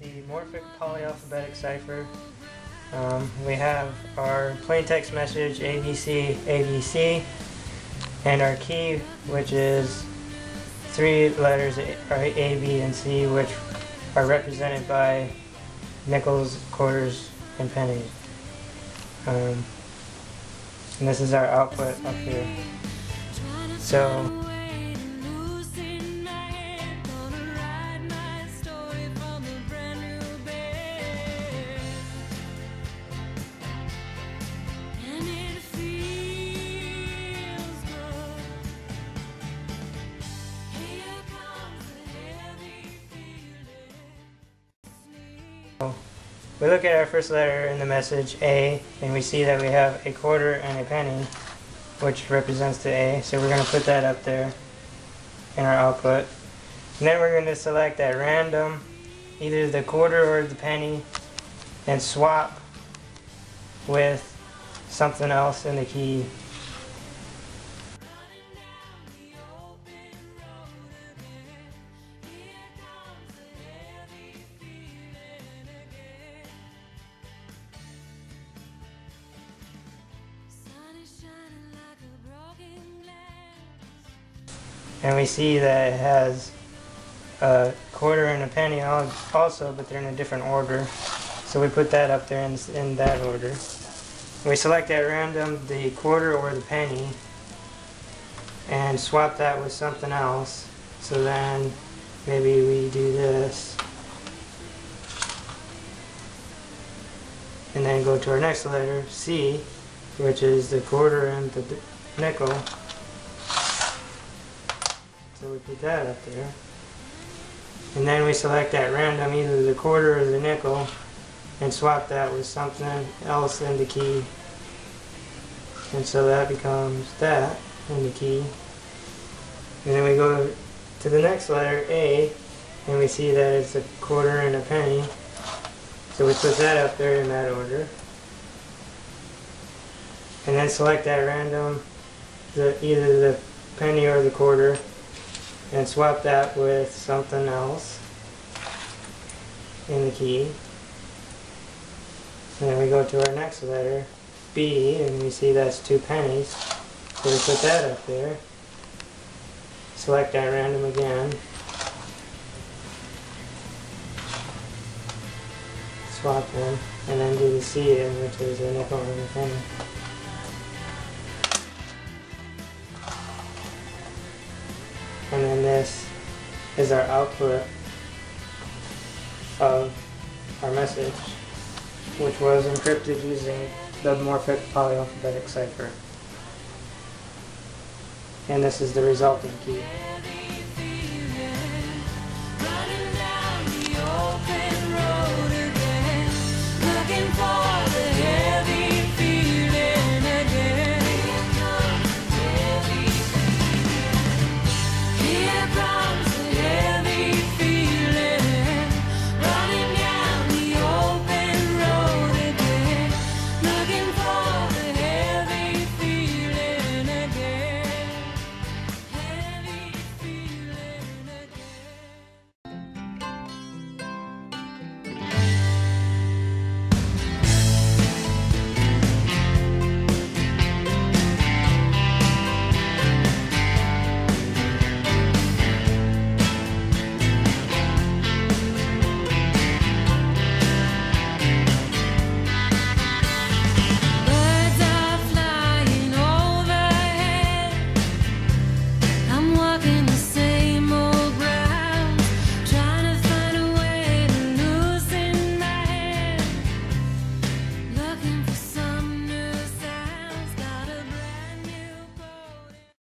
the Morphic polyalphabetic cipher. We have our plain text message ABC ABC and our key, which is three letters A, B, and C, which are represented by nickels, quarters, and pennies. And this is our output up here. So we look at our first letter in the message, A, and we see that we have a quarter and a penny, which represents the A, so we're going to put that up there in our output. And then we're going to select at random either the quarter or the penny and swap with something else in the key. And we see that it has a quarter and a penny also, but they're in a different order. So we put that up there in that order. We select at random the quarter or the penny and swap that with something else. So then maybe we do this and then go to our next letter, C, which is the quarter and the nickel. So we put that up there, and then we select at random either the quarter or the nickel and swap that with something else in the key, and so that becomes that in the key. And then we go to the next letter, A, and we see that it's a quarter and a penny, so we put that up there in that order, and then select at random either the penny or the quarter and swap that with something else in the key. And then we go to our next letter, B, and we see that's two pennies, so we put that up there, select at random again, swap them, and then do the C in, which is a nickel and a penny. And then this is our output of our message, which was encrypted using the Morphic polyalphabetic cipher. And this is the resulting key.